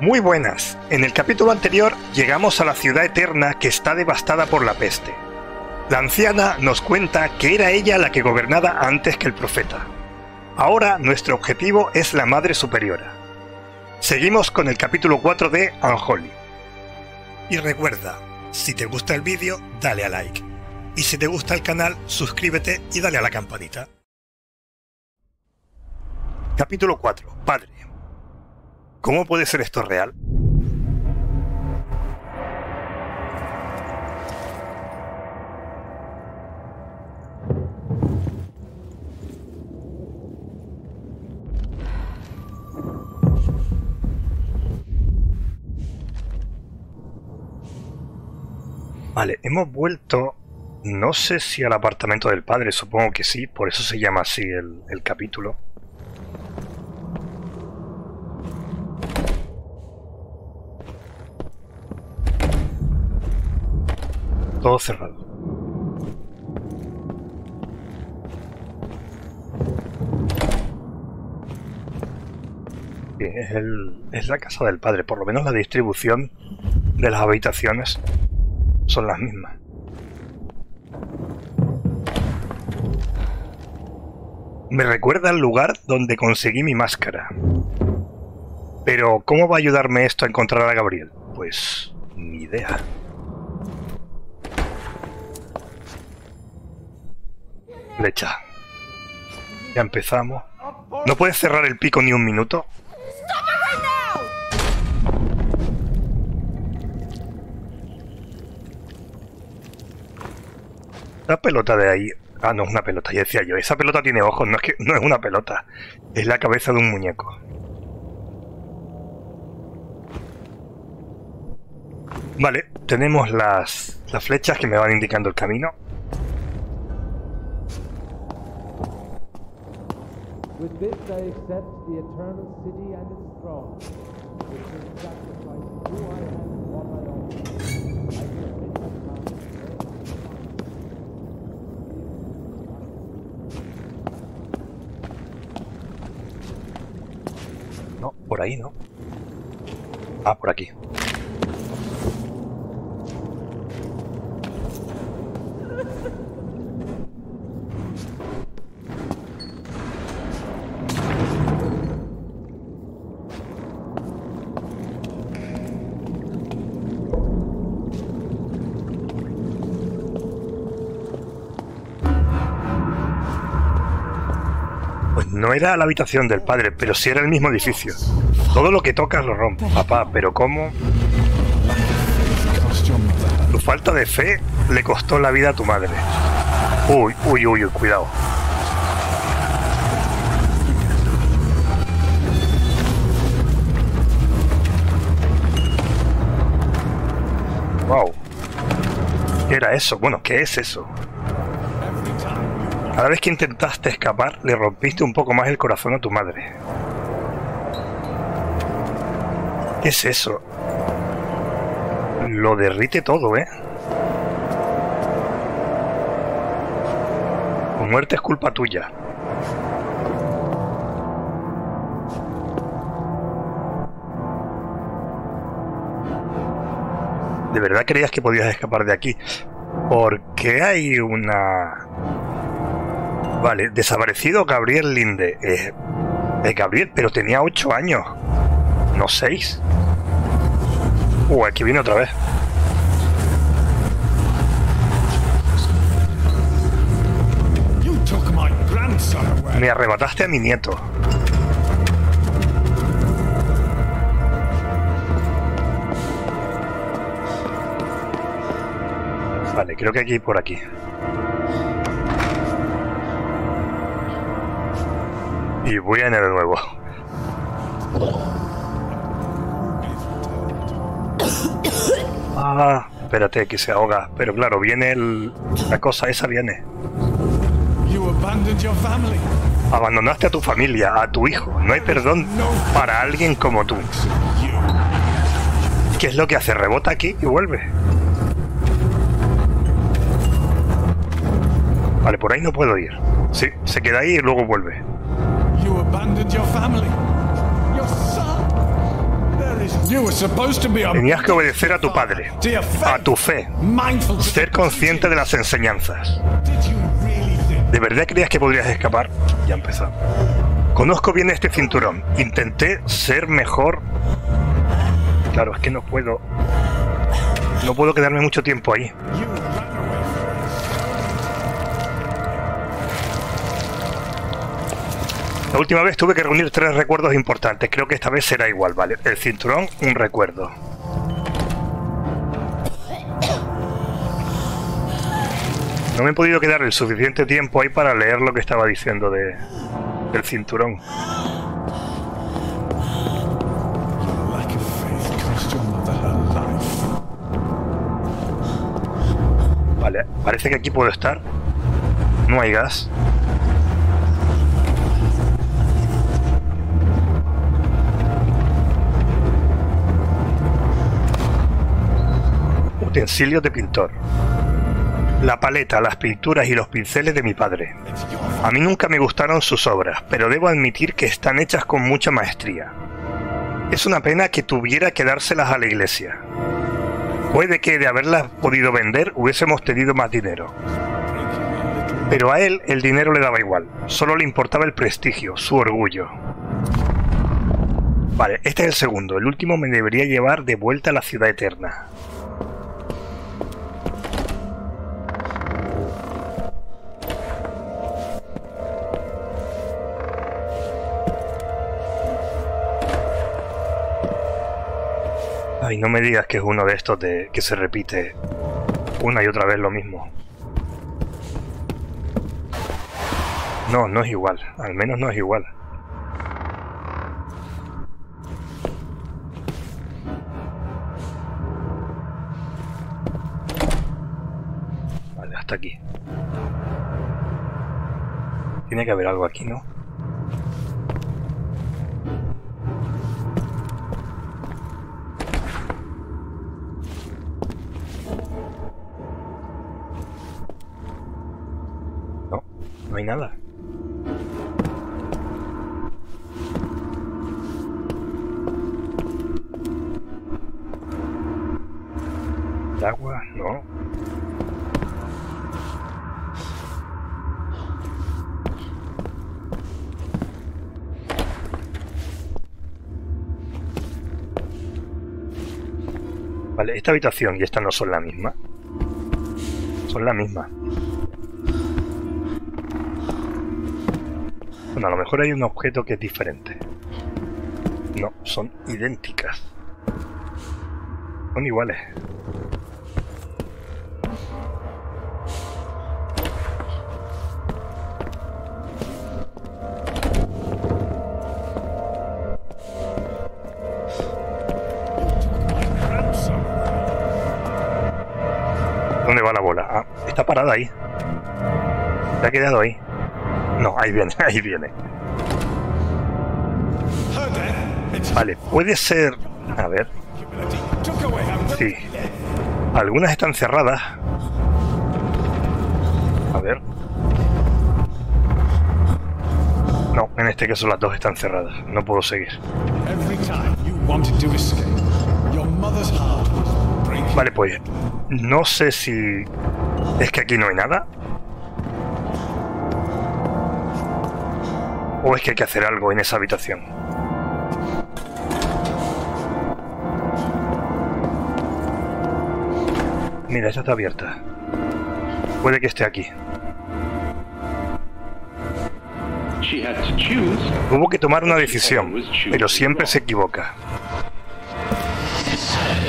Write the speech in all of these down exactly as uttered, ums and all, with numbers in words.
Muy buenas, en el capítulo anterior llegamos a la ciudad eterna que está devastada por la peste. La anciana nos cuenta que era ella la que gobernaba antes que el profeta. Ahora nuestro objetivo es la madre superiora. Seguimos con el capítulo cuatro de Unholy. Y recuerda, si te gusta el vídeo, dale a like. Y si te gusta el canal, suscríbete y dale a la campanita. Capítulo cuatro. Padre. ¿Cómo puede ser esto real? Vale, hemos vuelto, no sé si al apartamento del padre, supongo que sí, por eso se llama así el, el capítulo. Todo cerrado. Bien, es, el, es la casa del padre, por lo menos la distribución de las habitaciones son las mismas. Me recuerda al lugar donde conseguí mi máscara. Pero, ¿cómo va a ayudarme esto a encontrar a Gabriel? Pues, ni idea. Flecha. Ya empezamos. ¿No puedes cerrar el pico ni un minuto? La pelota de ahí... Ah, no, es una pelota, ya decía yo. Esa pelota tiene ojos, no es que no es una pelota. Es la cabeza de un muñeco. Vale, tenemos las, las flechas que me van indicando el camino. With this I accept the eternal city and its throne, which is sacrificed who I am and what I am. I commit my life. No, por ahí no. Ah, por aquí. No era la habitación del padre, pero sí era el mismo edificio. Todo lo que tocas lo rompe. Papá, pero ¿cómo? Tu falta de fe le costó la vida a tu madre. Uy, uy, uy, uy, cuidado. Wow. ¿Qué era eso? Bueno, ¿qué es eso? Cada vez que intentaste escapar, le rompiste un poco más el corazón a tu madre. ¿Qué es eso? Lo derrite todo, ¿eh? Tu muerte es culpa tuya. ¿De verdad creías que podías escapar de aquí? Porque hay una... Vale, desaparecido Gabriel Linde. Eh, eh, Gabriel, pero tenía ocho años. ¿No seis? Uh, aquí viene otra vez. Me arrebataste a mi nieto. Vale, creo que aquí por aquí. Y voy a ir de nuevo. Ah, espérate que se ahoga. Pero claro, viene el... La cosa esa viene. Abandonaste a tu familia, a tu hijo. No hay perdón para alguien como tú. ¿Qué es lo que hace? Rebota aquí y vuelve. Vale, por ahí no puedo ir. Sí, se queda ahí y luego vuelve. You abandoned your family, your son. There is Tenías que obedecer a tu padre, a tu fe, ser consciente de las enseñanzas. ¿De verdad creías que podrías escapar? Ya empezamos. Conozco bien este cinturón. Intenté ser mejor. Claro, es que no puedo... No puedo quedarme mucho tiempo ahí. La última vez tuve que reunir tres recuerdos importantes. Creo que esta vez será igual, ¿vale? El cinturón, un recuerdo. No me he podido quedar el suficiente tiempo ahí para leer lo que estaba diciendo de... del cinturón. Vale, parece que aquí puedo estar. No hay gas. Utensilios de pintor. La paleta, las pinturas y los pinceles de mi padre. A mí nunca me gustaron sus obras, pero debo admitir que están hechas con mucha maestría. Es una pena que tuviera que dárselas a la iglesia. Puede que de haberlas podido vender hubiésemos tenido más dinero. Pero a él el dinero le daba igual, solo le importaba el prestigio, su orgullo. Vale, este es el segundo, el último me debería llevar de vuelta a la ciudad eterna. Ay, no me digas que es uno de estos de que se repite una y otra vez lo mismo. No, no es igual. Al menos no es igual. Vale, hasta aquí. Tiene que haber algo aquí, ¿no? No hay nada. ¿El agua? No. Vale, esta habitación y esta no son la misma. Son la misma. Bueno, a lo mejor hay un objeto que es diferente. No, son idénticas. Son iguales. ¿Dónde va la bola? Ah, está parada ahí. Se ha quedado ahí. No, ahí viene, ahí viene. Vale, puede ser... A ver... Sí. Algunas están cerradas. A ver... No, en este caso las dos están cerradas. No puedo seguir. Vale, pues... No sé si... Es que aquí no hay nada. ¿O es que hay que hacer algo en esa habitación? Mira, esta está abierta. Puede que esté aquí. Tuvo que tomar una decisión, pero siempre se equivoca.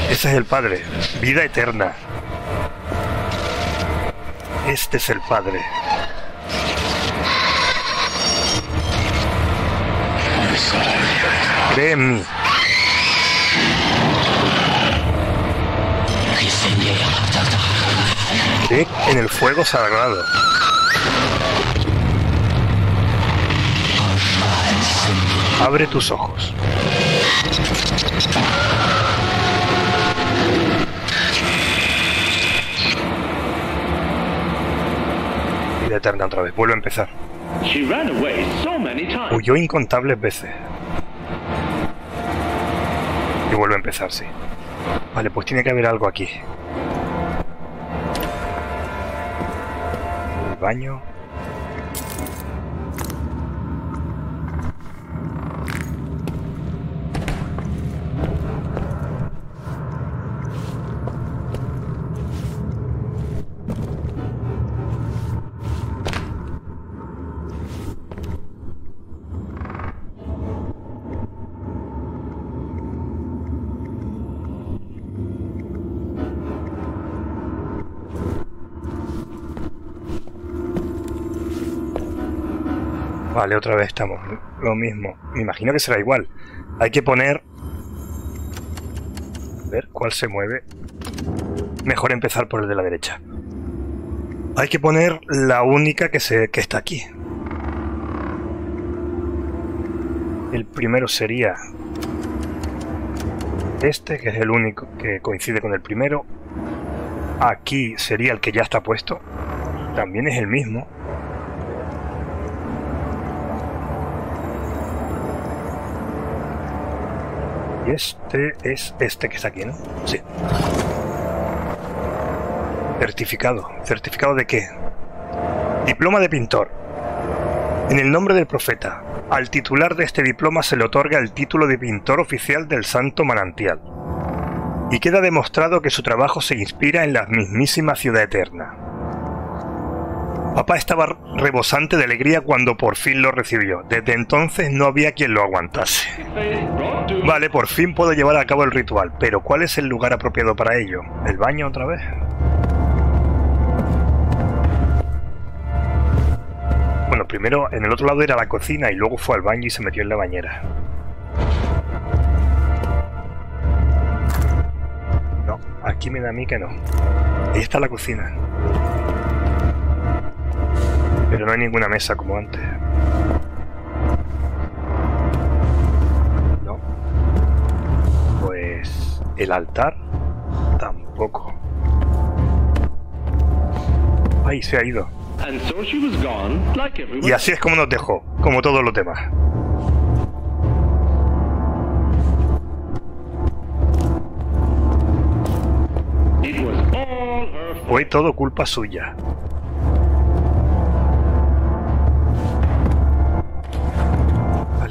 Ese es el padre. Vida eterna. Este es el padre. Cree en mí. Cree en el fuego sagrado. Abre tus ojos. Vida eterna otra vez. Vuelvo a empezar. Huyó incontables veces. Y vuelve a empezar, sí. Vale, pues tiene que haber algo aquí. El baño. Vale, otra vez estamos lo mismo. Me imagino que será igual. Hay que poner... A ver cuál se mueve. Mejor empezar por el de la derecha. Hay que poner la única que, se... que está aquí. El primero sería... Este, que es el único que coincide con el primero. Aquí sería el que ya está puesto. También es el mismo. Y este es este que está aquí, ¿no? Sí. Certificado. ¿Certificado de qué? Diploma de pintor. En el nombre del profeta. Al titular de este diploma se le otorga el título de pintor oficial del Santo Manantial. Y queda demostrado que su trabajo se inspira en la mismísima Ciudad Eterna. Papá estaba rebosante de alegría cuando por fin lo recibió. Desde entonces no había quien lo aguantase. Vale, por fin puedo llevar a cabo el ritual, pero ¿cuál es el lugar apropiado para ello? ¿El baño otra vez? Bueno, primero en el otro lado era la cocina y luego fue al baño y se metió en la bañera. No, aquí me da a mí que no. Ahí está la cocina. Pero no hay ninguna mesa como antes. No. Pues... el altar... tampoco. Ahí se ha ido. Y así es como nos dejó, como todos los demás. Fue todo culpa suya.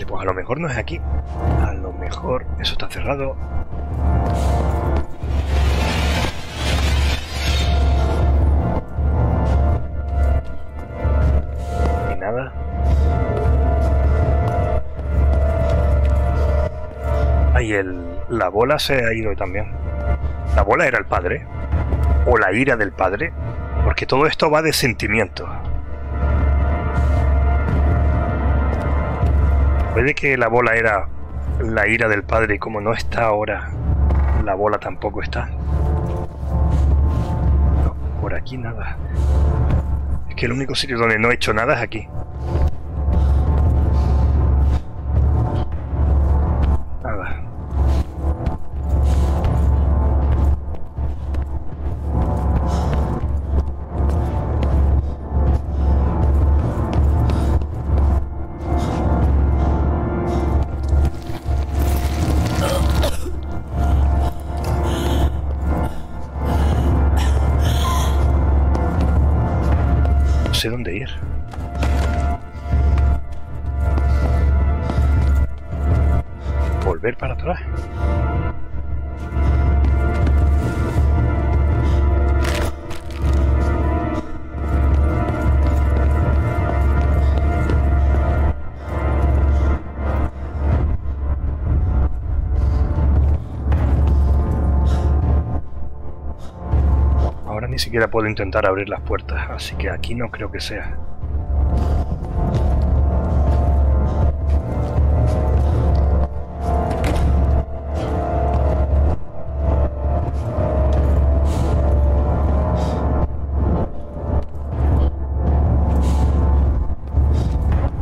Pues a lo mejor no es aquí. A lo mejor... Eso está cerrado. Y nada. Ahí el... La bola se ha ido también. La bola era el padre. O la ira del padre. Porque todo esto va de sentimientos. Puede que la bola era la ira del padre y como no está ahora, la bola tampoco está. No, por aquí nada. Es que el único sitio donde no he hecho nada es aquí. Nada. No sé dónde ir. Volver para atrás. Ni siquiera puedo intentar abrir las puertas, así que aquí no creo que sea.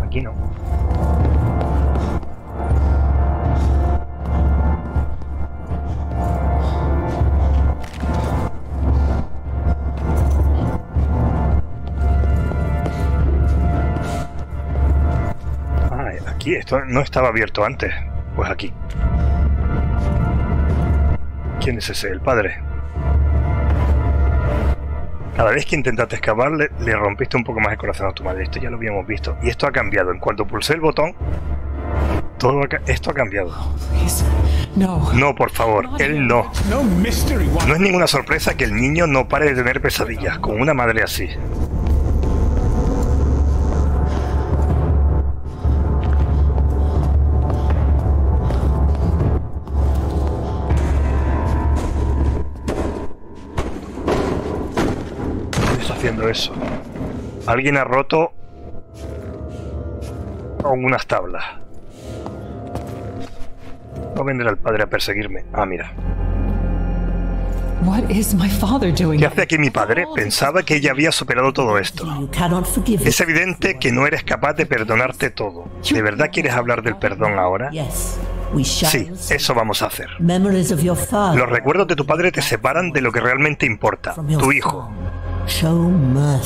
Aquí no. Esto no estaba abierto antes. Pues aquí. ¿Quién es ese? El padre. Cada vez que intentaste escapar, le, le rompiste un poco más el corazón a tu madre. Esto ya lo habíamos visto. Y esto ha cambiado. En cuanto pulsé el botón, todo ha, esto ha cambiado. No, no, por favor, él no. No es ninguna sorpresa que el niño no pare de tener pesadillas con una madre así. Haciendo eso. Alguien ha roto con unas tablas. No vendrá el padre a perseguirme. Ah, mira. ¿Qué hace aquí mi padre? Pensaba que ella había superado todo esto. Es evidente que no eres capaz de perdonarte todo. ¿De verdad quieres hablar del perdón ahora? Sí, eso vamos a hacer. Los recuerdos de tu padre te separan de lo que realmente importa, tu hijo.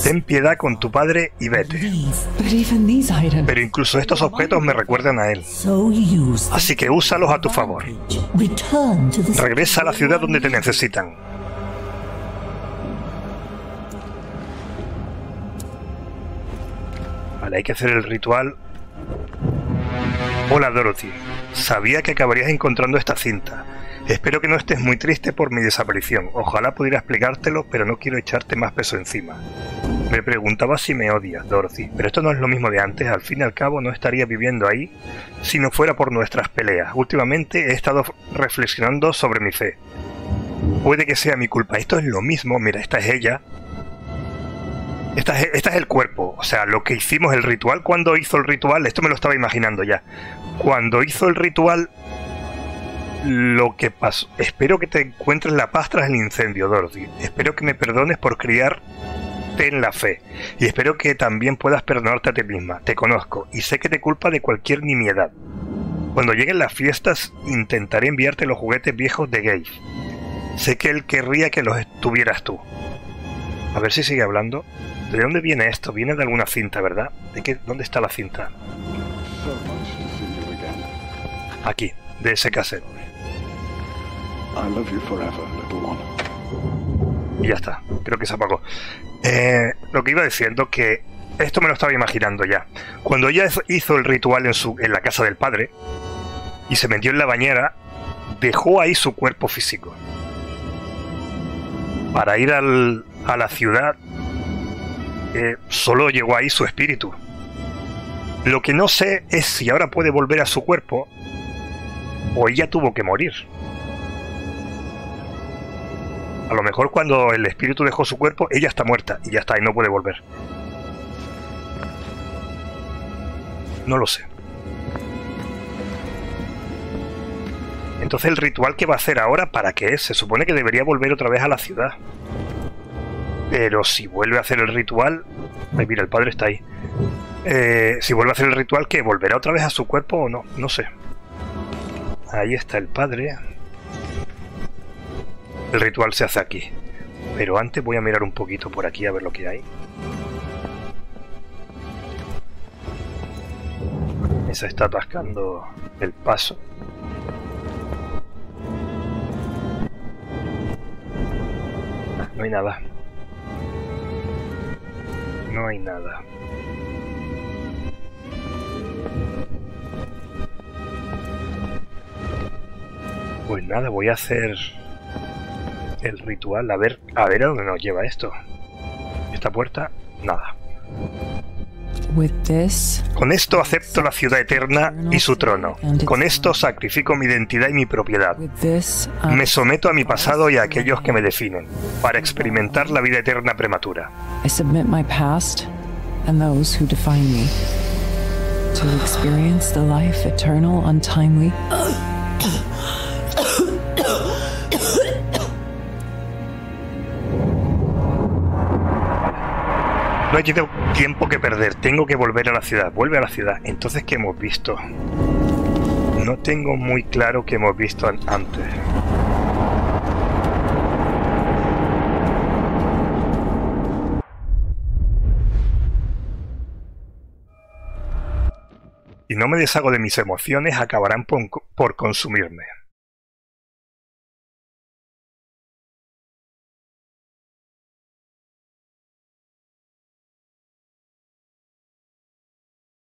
Ten piedad con tu padre y vete. Pero incluso estos objetos me recuerdan a él. Así que úsalos a tu favor. Regresa a la ciudad donde te necesitan. Vale, hay que hacer el ritual. Hola, Dorothy. Sabía que acabarías encontrando esta cinta. Espero que no estés muy triste por mi desaparición. Ojalá pudiera explicártelo, pero no quiero echarte más peso encima. Me preguntaba si me odias, Dorothy, pero esto no es lo mismo de antes. Al fin y al cabo no estaría viviendo ahí si no fuera por nuestras peleas. Últimamente he estado reflexionando sobre mi fe. Puede que sea mi culpa. Esto es lo mismo. Mira, esta es ella. Esta es, esta es el cuerpo. O sea, lo que hicimos, el ritual. Cuando hizo el ritual, esto me lo estaba imaginando ya. Cuando hizo el ritual... Lo que pasó. Espero que te encuentres la paz tras el incendio, Dorothy. Espero que me perdones por criarte en la fe. Y espero que también puedas perdonarte a ti misma. Te conozco y sé que te culpa de cualquier nimiedad. Cuando lleguen las fiestas, intentaré enviarte los juguetes viejos de Gabe. Sé que él querría que los tuvieras tú. A ver si sigue hablando. ¿De dónde viene esto? Viene de alguna cinta, ¿verdad? ¿De qué? ¿Dónde está la cinta? Aquí, de ese cassette. Y ya está, creo que se apagó. Eh, lo que iba diciendo, que esto me lo estaba imaginando ya. Cuando ella hizo el ritual en, su, en la casa del padre y se metió en la bañera, dejó ahí su cuerpo físico para ir al, a la ciudad. Eh, solo llegó ahí su espíritu. Lo que no sé es si ahora puede volver a su cuerpo o ella tuvo que morir. A lo mejor cuando el espíritu dejó su cuerpo, ella está muerta y ya está, y no puede volver. No lo sé. Entonces, ¿el ritual que va a hacer ahora para qué es? Se supone que debería volver otra vez a la ciudad. Pero si vuelve a hacer el ritual... Ay, mira, el padre está ahí. Eh, si vuelve a hacer el ritual, ¿qué? ¿Volverá otra vez a su cuerpo o no? No sé. Ahí está el padre... El ritual se hace aquí, pero antes voy a mirar un poquito por aquí a ver lo que hay. Se está atascando el paso. No hay nada. No hay nada. Pues nada, voy a hacer... el ritual, a ver, a ver a dónde nos lleva esto. Esta puerta, nada. Con esto acepto la ciudad eterna y su trono. Con esto sacrifico mi identidad y mi propiedad. Me someto a mi pasado y a aquellos que me definen, para experimentar la vida eterna prematura. No hay tiempo que perder, tengo que volver a la ciudad. Vuelve a la ciudad. Entonces, ¿qué hemos visto? No tengo muy claro qué hemos visto antes. Si no me deshago de mis emociones, acabarán por consumirme.